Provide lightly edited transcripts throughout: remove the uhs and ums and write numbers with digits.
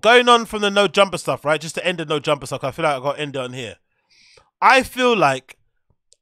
Going on from the No Jumper stuff, right? Just to end the No Jumper stuff, I feel like I got to end it on here. I feel like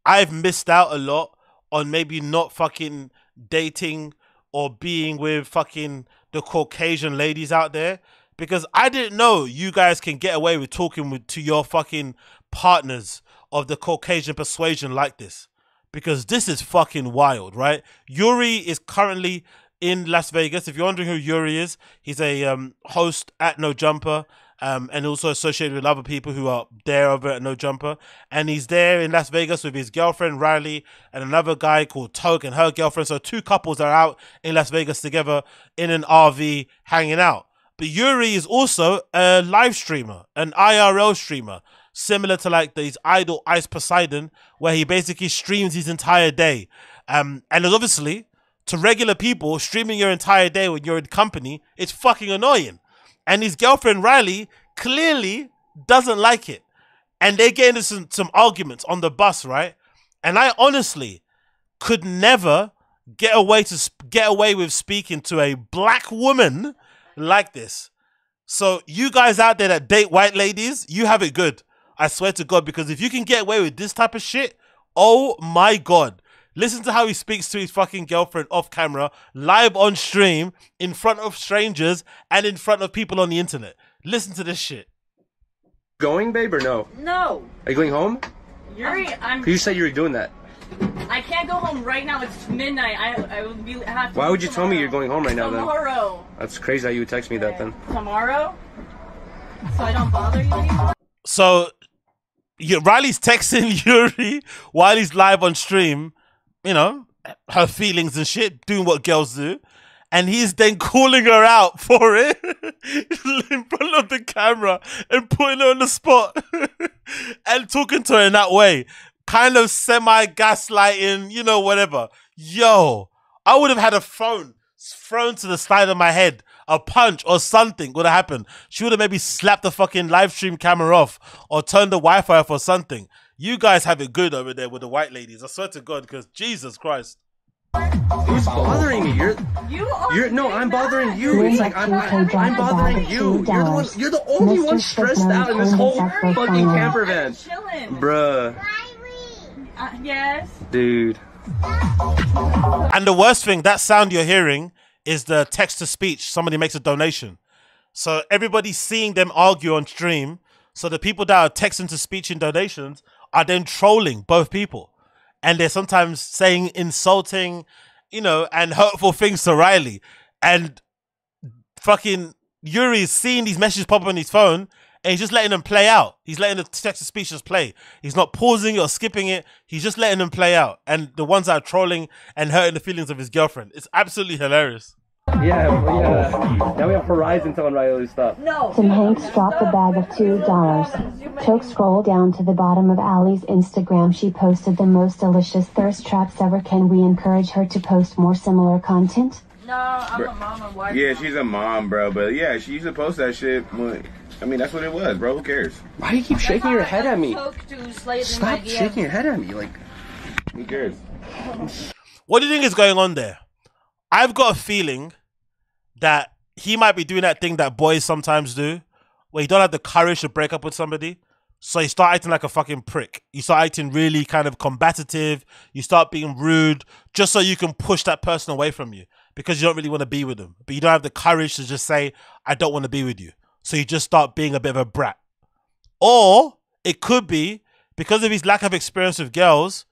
I've missed out a lot on maybe not fucking dating or being with fucking the Caucasian ladies out there, because I didn't know you guys can get away with talking to your fucking partners of the Caucasian persuasion like this, because this is fucking wild, right? Yuriy is currently in Las Vegas. If you're wondering who Yuriy is, he's a host at No Jumper, and also associated with other people who are there over at No Jumper. And he's there in Las Vegas with his girlfriend Rylee and another guy called Toke and her girlfriend. So two couples are out in Las Vegas together in an RV hanging out. But Yuriy is also a live streamer, an IRL streamer, similar to like these idol Ice Poseidon, where he basically streams his entire day. And obviously, to regular people, streaming your entire day when you're in company, it's fucking annoying. And his girlfriend Rylee clearly doesn't like it. And they get into some arguments on the bus, right? And I honestly could never get away with speaking to a black woman like this. So you guys out there that date white ladies, you have it good. I swear to God, because if you can get away with this type of shit, oh my God. Listen to how he speaks to his fucking girlfriend off camera, live on stream, in front of strangers, and in front of people on the internet. Listen to this shit. Going, babe, or no? No. Are you going home? Yuriy, you said you were doing that. I can't go home right now. It's midnight. I will be. Have to. Why would you tell me you're going home right now? Tomorrow. Then? That's crazy how you would text me that then. Tomorrow. So I don't bother you anymore. So, Rylee's texting Yuriy while he's live on stream. You know, her feelings and shit, doing what girls do, and he's then calling her out for it in front of the camera and putting her on the spot and talking to her in that way, kind of semi-gaslighting, you know, whatever. Yo, I would have had a phone thrown to the side of my head. A punch or something would have happened. She would have maybe slapped the fucking live stream camera off or turned the Wi-Fi off or something. You guys have it good over there with the white ladies. I swear to God, because Jesus Christ. Who's bothering me? No, I'm bothering you. It's like I'm bothering you. You're the only one stressed out in this whole fucking camper van. Bruh. Yes. Dude. And the worst thing, that sound you're hearing is the text to speech. Somebody makes a donation. So everybody's seeing them argue on stream. So the people that are texting to speech and donations are then trolling both people, and they're sometimes saying insulting, you know, and hurtful things to Rylee. And fucking Yuriy is seeing these messages pop up on his phone, and he's just letting them play out. He's letting the text to speech just play. He's not pausing it or skipping it. He's just letting them play out. And the ones that are trolling and hurting the feelings of his girlfriend. It's absolutely hilarious. Yeah. Now we have Horizon telling Rylee to stop. No. Tim Hanks dropped a bag of $2. Toke scroll down to the bottom of Allie's Instagram. She posted the most delicious thirst traps ever. Can we encourage her to post more similar content? No, I'm a mom and wife. Yeah, she's a mom, bro. But yeah, she used to post that shit. I mean, that's what it was, bro. Who cares? Why do you keep shaking your head at me? Stop shaking your head at me. Like, who cares? What do you think is going on there? I've got a feeling that he might be doing that thing that boys sometimes do, where you don't have the courage to break up with somebody, so you start acting like a fucking prick. You start acting really kind of combative. You start being rude, just so you can push that person away from you, because you don't really want to be with them, but you don't have the courage to just say, I don't want to be with you. So you just start being a bit of a brat. Or it could be, because of his lack of experience with girls,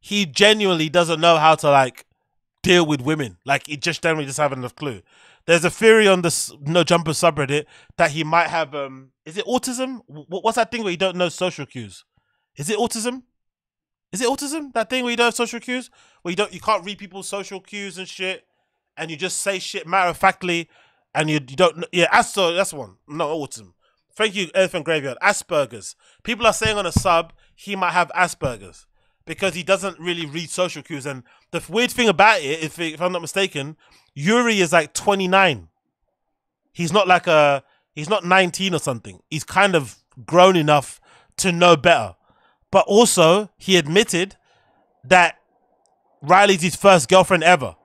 he genuinely doesn't know how to like deal with women. Like, he just generally just haven't enough clue. There's a theory on the No Jumper subreddit that he might have, is it autism? What's that thing where you don't know social cues? Is it autism? Is it autism? That thing where you don't have social cues? Where you can't read people's social cues and shit, and you just say shit matter-of-factly, and you don't, yeah, that's one. No, autism. Thank you, Elephant Graveyard. Asperger's. People are saying on a sub, he might have Asperger's, because he doesn't really read social cues. And the weird thing about it, if I'm not mistaken, Yuriy is like 29. He's not 19 or something. He's kind of grown enough to know better. But also, he admitted that Rylee's his first girlfriend ever.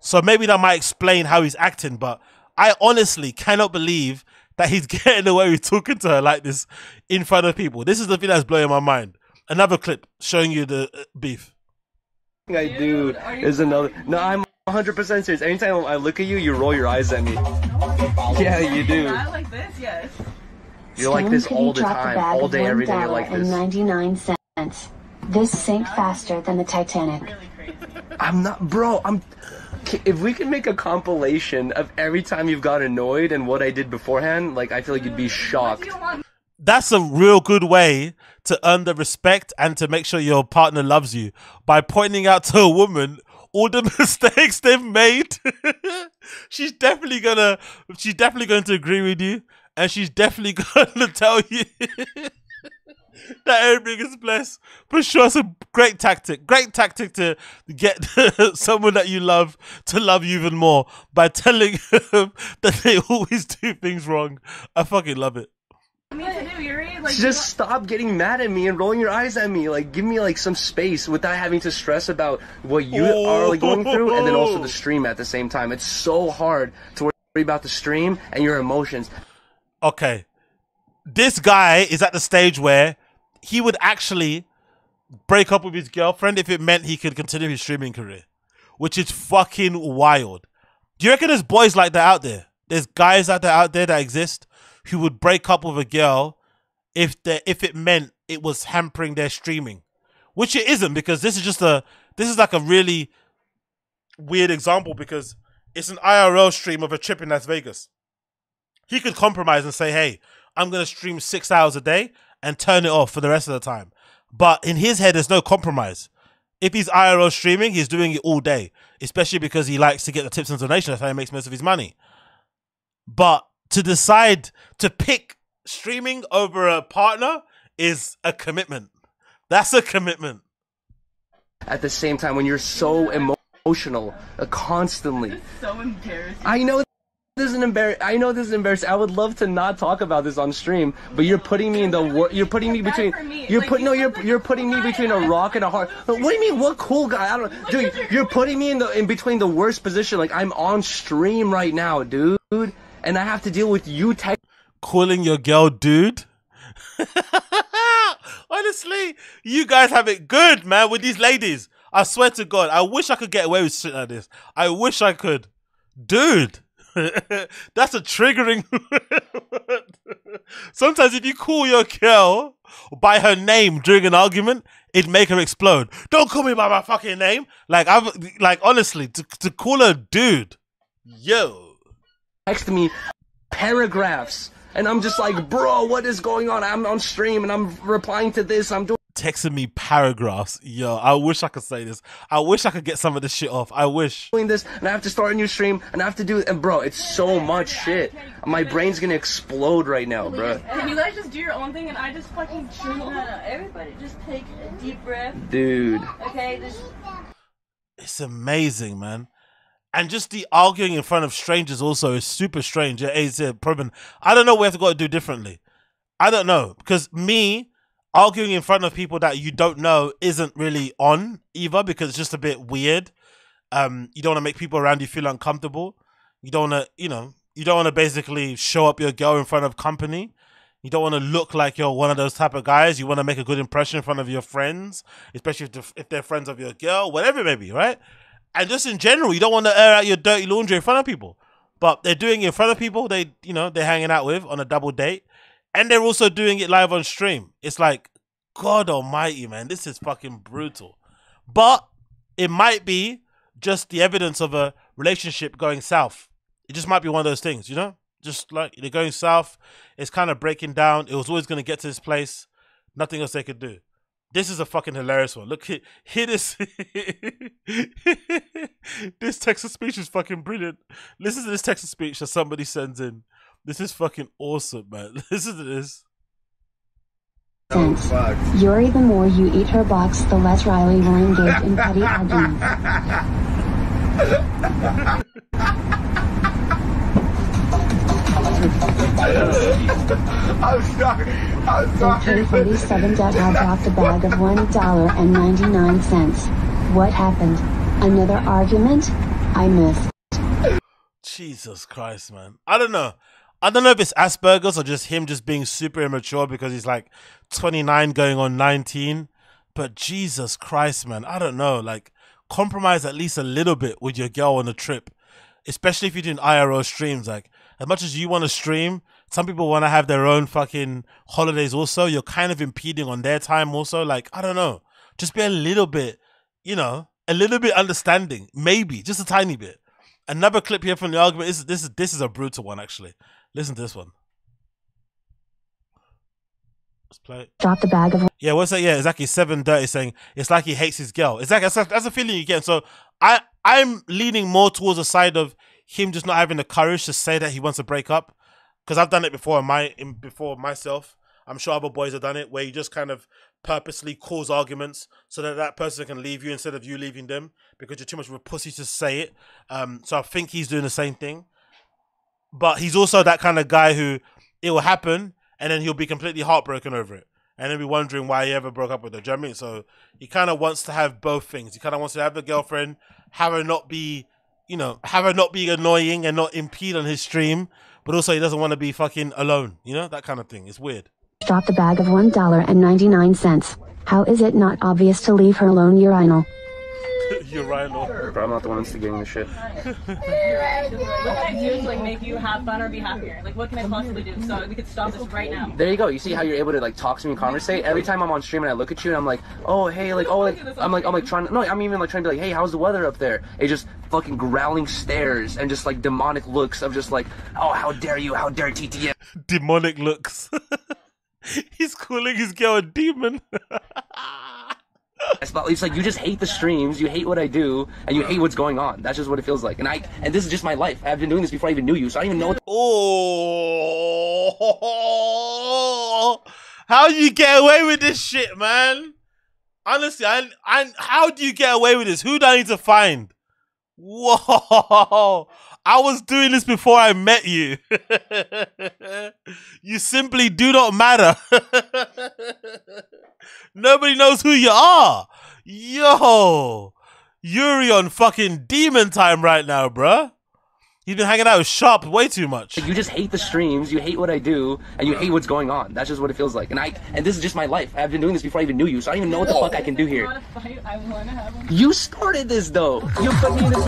So maybe that might explain how he's acting, but I honestly cannot believe that he's getting away with talking to her like this in front of people. This is the thing that's blowing my mind. Another clip showing you the beef. I do is another. No, I'm 100% serious. Anytime I look at you, you roll your eyes at me. Yeah, you do. I like this, yes. You're like this all the time, all day, every day. You're like this. $1.99. This sank faster than the Titanic. Really crazy. I'm not, bro. I'm. If we can make a compilation of every time you've got annoyed and what I did beforehand, like, I feel like you'd be shocked. That's a real good way to earn the respect and to make sure your partner loves you, by pointing out to a woman all the mistakes they've made. she's definitely going to agree with you, and she's definitely going to tell you that everything is blessed. But sure, it's a great tactic. Great tactic to get someone that you love to love you even more, by telling them that they always do things wrong. I fucking love it. Like, just stop getting mad at me and rolling your eyes at me. Like, give me like some space without having to stress about what you are like, going through, and then also the stream at the same time. It's so hard to worry about the stream and your emotions. Okay, this guy is at the stage where he would actually break up with his girlfriend if it meant he could continue his streaming career, which is fucking wild. Do you reckon there's boys like that out there? There's guys out there that exist who would break up with a girl if it meant it was hampering their streaming, which it isn't, because this is just a like a really weird example, because it's an IRL stream of a trip in Las Vegas. He could compromise and say, hey, I'm gonna stream 6 hours a day and turn it off for the rest of the time. But in his head, there's no compromise. If he's IRL streaming, he's doing it all day, especially because he likes to get the tips and donations. That's how he makes most of his money. But to decide to pick streaming over a partner is a commitment. That's a commitment. At the same time, when you're so emotional constantly. It's so embarrassing. I know this is embarrassing. I would love to not talk about this on stream, but you're putting me in the you're putting me between a rock and a hard. What do you mean? What cool guy? I don't know. Dude, you're putting me in the between the worst position. Like, I'm on stream right now, dude. And I have to deal with you calling your girl dude. Honestly, you guys have it good, man, with these ladies. I swear to God, I wish I could get away with shit like this. I wish I could. Dude, that's a triggering word. Sometimes if you call your girl by her name during an argument, it'd make her explode. Don't call me by my fucking name. Like, honestly, to call her dude, yo. Text me paragraphs, and I'm just like, bro, what is going on? I'm on stream and I'm replying to this. I'm doing texting me paragraphs. Yo, I wish I could say this. I wish I could get some of this shit off. I wish doing this, and I have to start a new stream, and I have to do it. And bro, it's so much shit. My brain's gonna explode right now, bro. Can you guys just do your own thing, and I just fucking chill? Everybody, just take a deep breath, dude. Okay, it's amazing, man. And just the arguing in front of strangers also is super strange. Yeah, it's a problem. I don't know what we have got to do differently. I don't know. Because me, arguing in front of people that you don't know isn't really on either, because it's just a bit weird. You don't want to make people around you feel uncomfortable. You don't want to, you know, you don't want to basically show up your girl in front of company. You don't want to look like you're one of those type of guys. You want to make a good impression in front of your friends, especially if they're friends of your girl, whatever it may be, right? And just in general, you don't want to air out your dirty laundry in front of people. But they're doing it in front of people they, you know, they're hanging out with on a double date. And they're also doing it live on stream. It's like, God almighty, man, this is fucking brutal. But it might be just the evidence of a relationship going south. It just might be one of those things, you know? Just like, they're going south. It's kind of breaking down. It was always going to get to this place. Nothing else they could do. This is a fucking hilarious one. Look, hear this. This text to speech is fucking brilliant. Listen to this text to speech that somebody sends in. This is fucking awesome, man. Listen to this. Oh, fuck. Yuri, the more you eat her box, the less Rylee will engage in petty arguments. I'm sorry. I'm sorry. 47. I dropped a bag of $1.99. What happened? Another argument? I missed. Jesus Christ, man. I don't know. I don't know if it's Asperger's or just him just being super immature because he's like 29 going on 19. But Jesus Christ, man, I don't know. Like, compromise at least a little bit with your girl on a trip, especially if you're doing IRL streams. Like, as much as you want to stream, some people want to have their own fucking holidays also. You're kind of impeding on their time also. Like, I don't know. Just be a little bit, you know, a little bit understanding. Maybe, just a tiny bit. Another clip here from the argument. This is a brutal one, actually. Listen to this one. Let's play it. Drop the bag of... Yeah, what's that? Yeah, exactly. 7:30 saying, it's like he hates his girl. Exactly. That's a feeling you get. So I'm leaning more towards the side of him just not having the courage to say that he wants to break up. Because I've done it before myself. I'm sure other boys have done it, where you just kind of purposely cause arguments so that that person can leave you instead of you leaving them, because you're too much of a pussy to say it. So I think he's doing the same thing. But he's also that kind of guy who, it will happen and then he'll be completely heartbroken over it, and then be wondering why he ever broke up with her. Do you know what I mean? So he kind of wants to have both things. He kind of wants to have the girlfriend, have her not be, you know, have her not be annoying and not impede on his stream, but also he doesn't want to be fucking alone, you know, that kind of thing. It's weird. Drop the bag of $1.99. How is it not obvious to leave her alone, urinal? Urinal. But I'm not the one instigating the shit. What can I do to like make you have fun or be happier? Like, what can I possibly do? So we could stop this right now. There you go. You see how you're able to like talk to me and conversate? Every time I'm on stream and I look at you and I'm like, oh hey, like, oh like, I'm like trying to, no, I'm even like trying to be like, hey, how's the weather up there? It's just fucking growling stares and just like demonic looks of just like, oh, how dare you, how dare TTM. Demonic looks. He's calling his girl a demon. It's like, you just hate the streams, you hate what I do, and you hate what's going on. That's just what it feels like. And this is just my life. I've been doing this before I even knew you, so I don't even know what. Oh, how do you get away with this shit, man? Honestly, how do you get away with this? Who do I need to find? Whoa. I was doing this before I met you. You simply do not matter. Nobody knows who you are. Yo. Yuriy on fucking demon time right now, bruh. You've been hanging out with Sharp way too much. You just hate the streams, you hate what I do, and you hate what's going on. That's just what it feels like. And this is just my life. I've been doing this before I even knew you, so I don't even know what the fuck I can do here. You started this though. You put me in this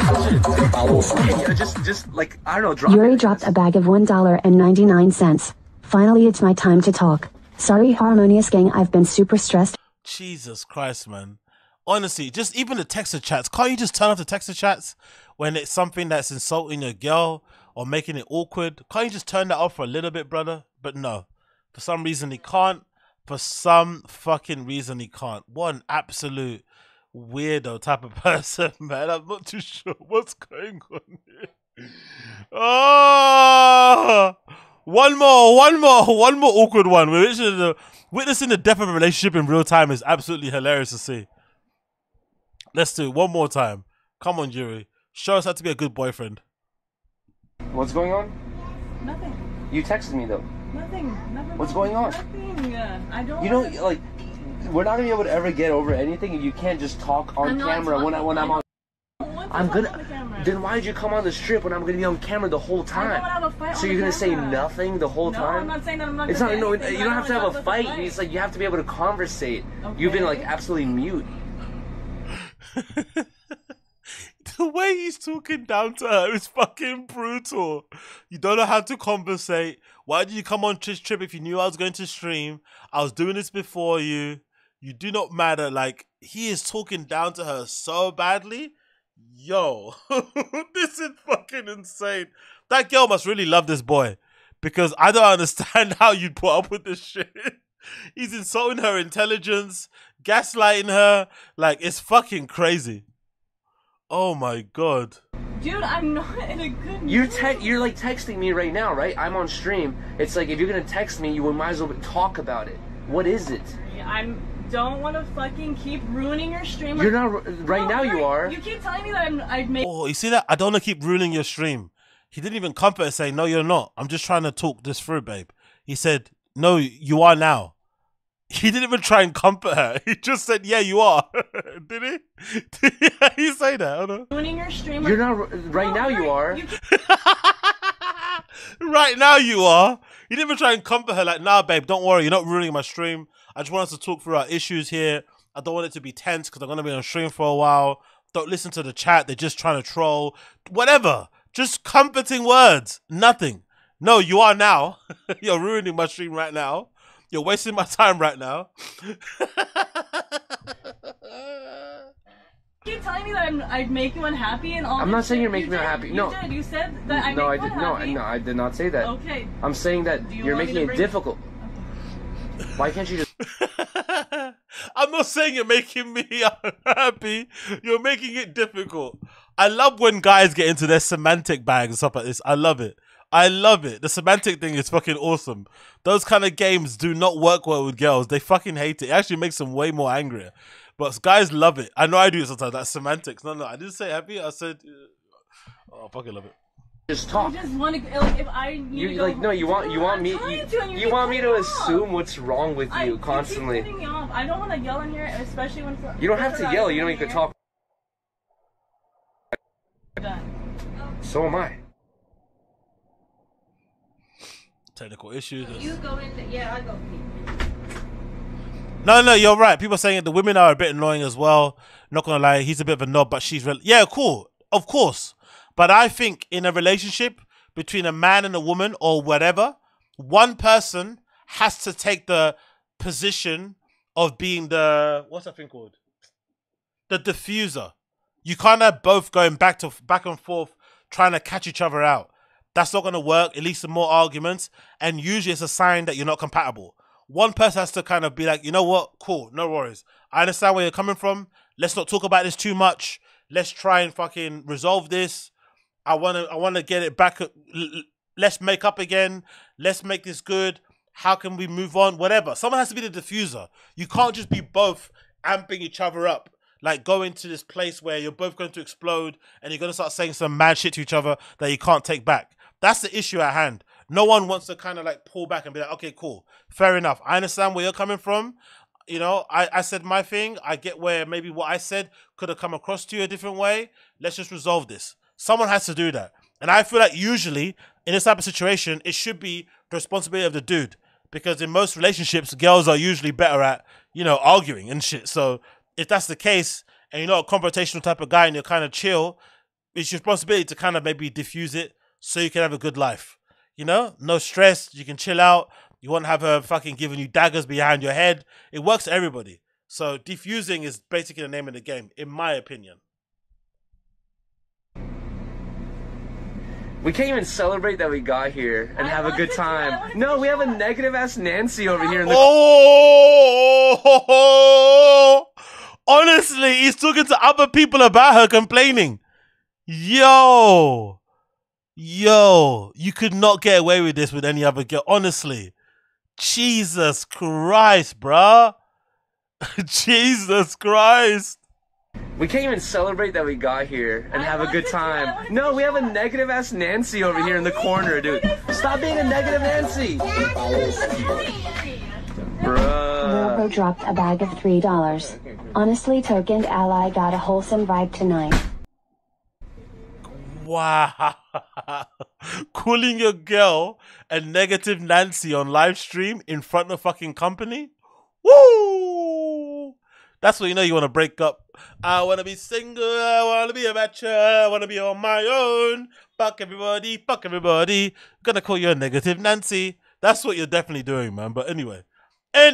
position. Just like, I don't know. Drop Yuriy dropped a bag of $1.99. Finally, it's my time to talk. Sorry, harmonious gang. I've been super stressed. Jesus Christ, man. Honestly, just even the text of chats. Can't you just turn off the text of chats when it's something that's insulting your girl or making it awkward? Can't you just turn that off for a little bit, brother? But no, for some reason he can't. For some fucking reason he can't. What an absolute weirdo type of person, man. I'm not too sure what's going on here. Oh, one more awkward one. Witnessing the death of a relationship in real time is absolutely hilarious to see. Let's do it one more time. Come on, Yuriy. Show us how to be a good boyfriend. What's going on? Nothing. You texted me, though. Nothing. Never. What's going on? Nothing. I don't... You know, like, we're not going to be able to ever get over anything if you can't just talk on camera when I'm on... I'm gonna. Then why did you come on this trip when I'm gonna be on camera the whole time? So you're gonna say nothing the whole time? No, I'm not saying that. I'm not. It's not. No, you don't have to have a fight. It's like you have to be able to conversate. Okay. You've been like absolutely mute. The way he's talking down to her is fucking brutal. You don't know how to conversate. Why did you come on this trip if you knew I was going to stream? I was doing this before you. You do not matter. Like, he is talking down to her so badly. Yo. This is fucking insane. That girl must really love this boy, because I don't understand how you'd put up with this shit. He's insulting her intelligence, gaslighting her. Like, it's fucking crazy. Oh my god. Dude, I'm not in a good mood. You're like texting me right now, right? I'm on stream. It's like, if you're gonna text me, you might as well talk about it. What is it? Yeah, don't want to fucking keep ruining your stream. You're not right now. You are. You keep telling me that I've made. Oh, you see that? I don't want to keep ruining your stream. He didn't even comfort and say, no, you're not. I'm just trying to talk this through, babe. He said, no, you are now. He didn't even try and comfort her. He just said, yeah, you are. Did he? Did he say that? I don't know. Ruining your stream. You're not right now. You are. Right now you are. You didn't even try and comfort her like, nah, babe, don't worry. You're not ruining my stream. I just want us to talk through our issues here. I don't want it to be tense because I'm going to be on stream for a while. Don't listen to the chat. They're just trying to troll. Whatever. Just comforting words. Nothing. No, you are now. You're ruining my stream right now. You're wasting my time right now. You keep telling me that I'm making you unhappy and all. I'm not saying you're making me unhappy. No. You did. You said that I make you unhappy. No, I did not say that. Okay. I'm saying that you're making it difficult. Okay. Why can't you just... I'm not saying you're making me unhappy. You're making it difficult. I love when guys get into their semantic bags and stuff like this. I love it. I love it. The semantic thing is fucking awesome. Those kind of games do not work well with girls. They fucking hate it. It actually makes them way more angrier. But guys love it. I know I do it sometimes. That's semantics. No, I didn't say happy. I said, oh, I fucking love it. Just talk. I just want to, like, if I need you, like, no, you want me to assume what's wrong with you constantly. I don't want to yell in here, especially when. You don't have to yell. You know you could talk. Done. So am I. Technical issues. You go in there. Yeah, I go. No, you're right. People are saying the women are a bit annoying as well. Not gonna lie, he's a bit of a knob, but she's really, yeah, cool, of course. But I think in a relationship between a man and a woman or whatever, one person has to take the position of being the, what's that thing called? The diffuser. You can't have both going back and forth trying to catch each other out. That's not going to work. It leads to more arguments. And usually it's a sign that you're not compatible. One person has to kind of be like, you know what? Cool. No worries. I understand where you're coming from. Let's not talk about this too much. Let's try and fucking resolve this. I want to get it back. Let's make up again. Let's make this good. How can we move on? Whatever. Someone has to be the diffuser. You can't just be both amping each other up. Like, go into this place where you're both going to explode and you're going to start saying some mad shit to each other that you can't take back. That's the issue at hand. No one wants to kind of like pull back and be like, okay, cool, fair enough. I understand where you're coming from. You know, I said my thing. I get where maybe what I said could have come across to you a different way. Let's just resolve this. Someone has to do that. And I feel like usually in this type of situation, it should be the responsibility of the dude. Because in most relationships, girls are usually better at, you know, arguing and shit. So if that's the case and you're not a confrontational type of guy and you're kind of chill, it's your responsibility to kind of maybe diffuse it. So you can have a good life, you know? No stress, you can chill out. You won't have her fucking giving you daggers behind your head. It works for everybody. So defusing is basically the name of the game, in my opinion. We can't even celebrate that we got here and have a good time. No, we have a negative-ass Nancy over here. In the oh! Honestly, he's talking to other people about her complaining. Yo, you could not get away with this with any other girl, honestly. Jesus Christ, bruh. Jesus Christ. We can't even celebrate that we got here and have a good time. No, we have a negative-ass Nancy over here in the corner, dude. Stop being a negative Nancy. Bruh. Wilbur dropped a bag of $3. Honestly, Toke and Ally got a wholesome vibe tonight. Wow. Calling your girl a negative Nancy on live stream in front of fucking company? Woo! That's what you know you want to break up. I want to be single. I want to be a bachelor. I want to be on my own. Fuck everybody. Fuck everybody. I'm gonna call you a negative Nancy. That's what you're definitely doing, man. But anyway.